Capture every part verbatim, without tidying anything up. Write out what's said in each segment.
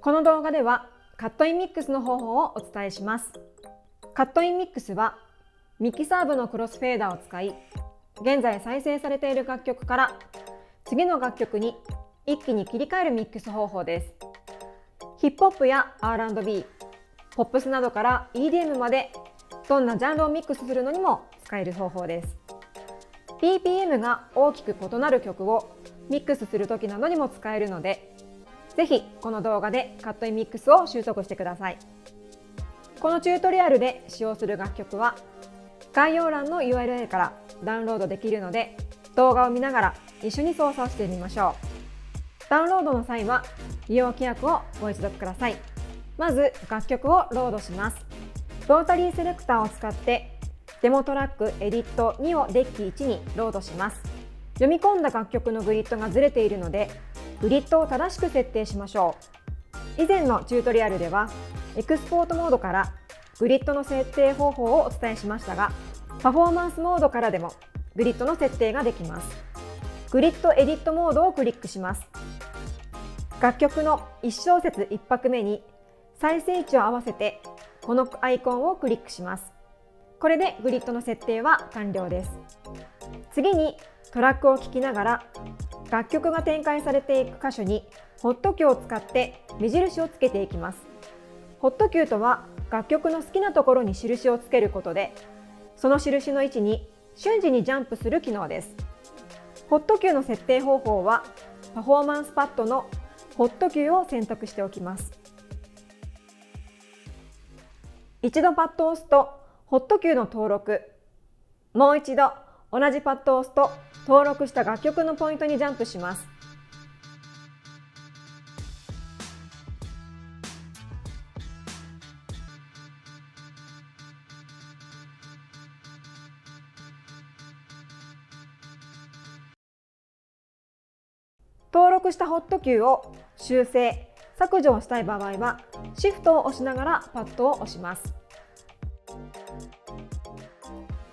この動画ではカットインミックスの方法をお伝えします。カットインミックスはミキサー部のクロスフェーダーを使い、現在再生されている楽曲から次の楽曲に一気に切り替えるミックス方法です。ヒップホップや アールアンドビー、 ポップスなどから イーディーエム まで、どんなジャンルをミックスするのにも使える方法です。 ビーピーエム が大きく異なる曲をミックスする時などにも使えるので、ぜひこの動画でカットインミックスを習得してください。このチュートリアルで使用する楽曲は概要欄の ユーアールエル からダウンロードできるので、動画を見ながら一緒に操作してみましょう。ダウンロードの際は利用規約をご一読ください。まず楽曲をロードします。ロータリーセレクターを使ってデモトラックエディットにをデッキいちにロードします。読み込んだ楽曲のグリッドがずれているので、グリッドを正しく設定しましょう。以前のチュートリアルではエクスポートモードからグリッドの設定方法をお伝えしましたが、パフォーマンスモードからでもグリッドの設定ができます。グリッドエディットモードをクリックします。楽曲のいち小節いち拍目に再生位置を合わせてこのアイコンをクリックします。これでグリッドの設定は完了です。次にトラックを聴きながら楽曲が展開されていく箇所にホットキューを使って目印をつけていきます。ホットキューとは楽曲の好きなところに印をつけることで、その印の位置に瞬時にジャンプする機能です。ホットキューの設定方法はパフォーマンスパッドのホットキューを選択しておきます。一度パッドを押すとホットキューの登録、もう一度同じパッドを押すと登録した楽曲のポイントにジャンプします。登録したホットキューを修正・削除をしたい場合はシフトを押しながらパッドを押します。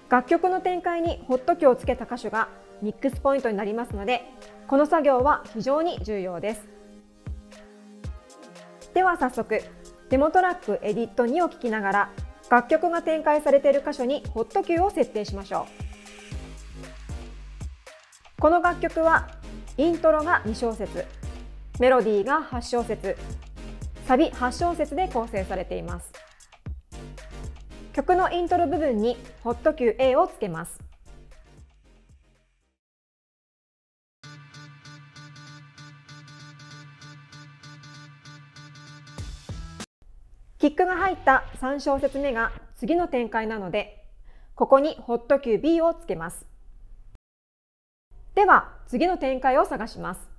楽曲の展開にホットキューをつけた箇所がミックスポイントになりますので、この作業は非常に重要です。では早速デモトラックエディットにを聴きながら楽曲が展開されている箇所にホットキューを設定しましょう。この楽曲はイントロがに小節、メロディーがはち小節、サビはち小節で構成されています。曲のイントロ部分にホットキュー エー をつけます。キックが入ったさん小節目が次の展開なので、ここにホットキュー ビー をつけます。では次の展開を探します。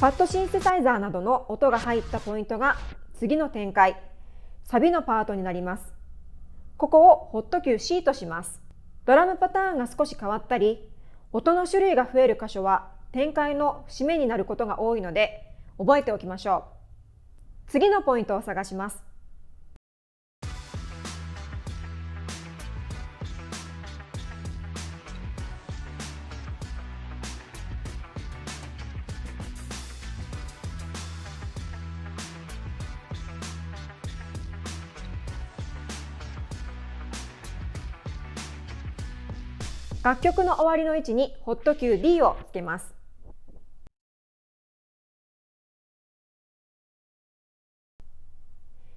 パッドシンセサイザーなどの音が入ったポイントが次の展開、サビのパートになります。ここをホットキュー シー とします。ドラムパターンが少し変わったり音の種類が増える箇所は展開の節目になることが多いので覚えておきましょう。次のポイントを探します。楽曲の終わりの位置にホットキュー ビー をつけます。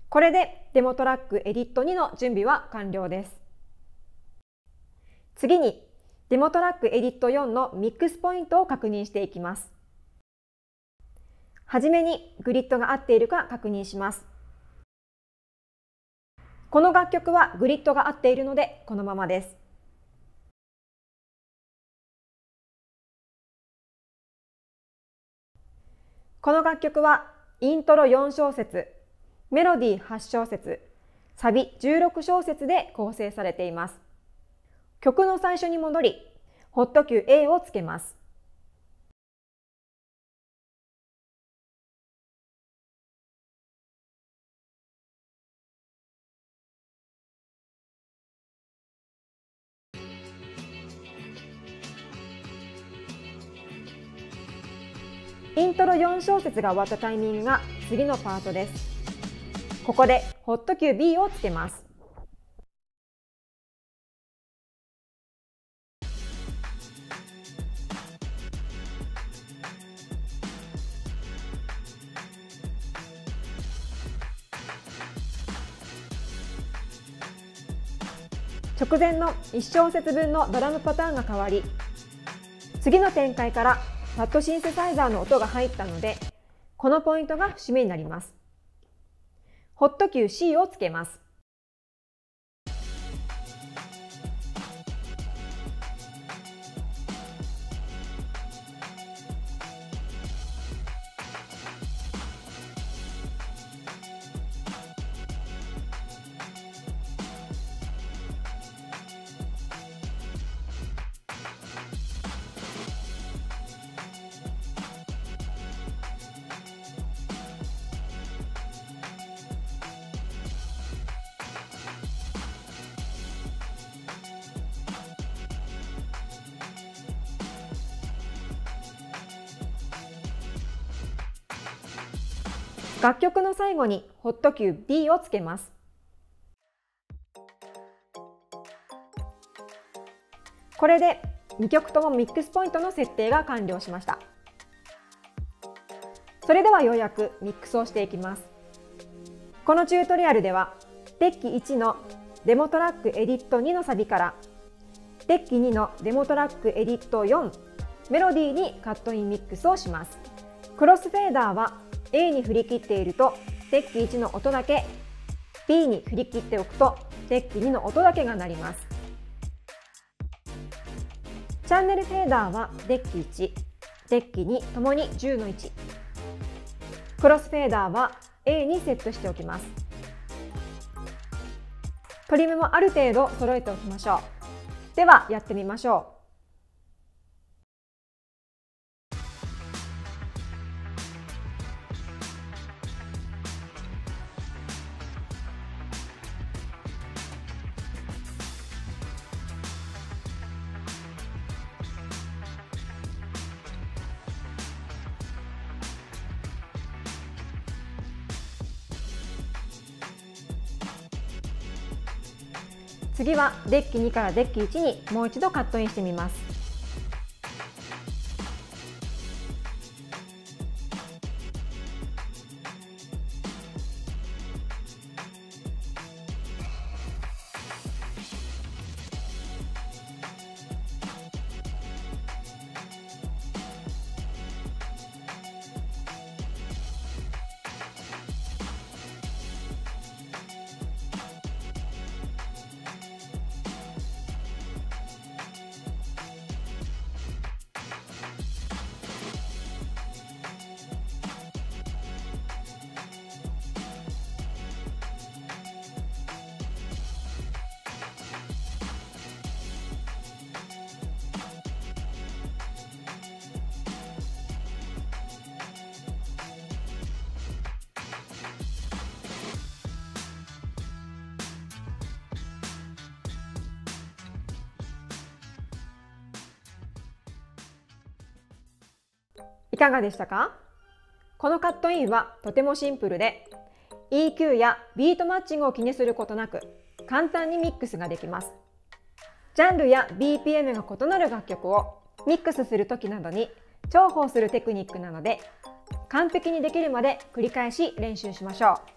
これでデモトラックエディットにの準備は完了です。次にデモトラックエディットよんのミックスポイントを確認していきます。はじめにグリッドが合っているか確認します。この楽曲はグリッドが合っているのでこのままです。この楽曲はイントロよん小節、メロディーはち小節、サビじゅうろく小節で構成されています。曲の最初に戻り、ホットキュ A をつけます。イントロよん小節が終わったタイミングが次のパートです。ここでホットキュ B をつけます。直前のいち小節分のドラムパターンが変わり、次の展開からパッドシンセサイザーの音が入ったので、このポイントが節目になります。ホットキュ C をつけます。楽曲の最後にホットキュ B をつけます。これでにきょくともミックスポイントの設定が完了しました。それではようやくミックスをしていきます。このチュートリアルではデッキいちのデモトラックエディットにのサビからデッキにのデモトラックエディットよんメロディーにカットインミックスをします。クロスフェーダーはA に振り切っているとデッキいちの音だけ、 B に振り切っておくとデッキにの音だけが鳴ります。チャンネルフェーダーはデッキいち、デッキにともにじゅうのいち、クロスフェーダーは A にセットしておきます。トリムもある程度揃えておきましょう。ではやってみましょう。次はデッキにからデッキいちにもう一度カットインしてみます。いかがでしたか？このカットインはとてもシンプルで イーキュー やビートマッチングを気にすることなく簡単にミックスができます。ジャンルや ビーピーエム が異なる楽曲をミックスする時などに重宝するテクニックなので、完璧にできるまで繰り返し練習しましょう。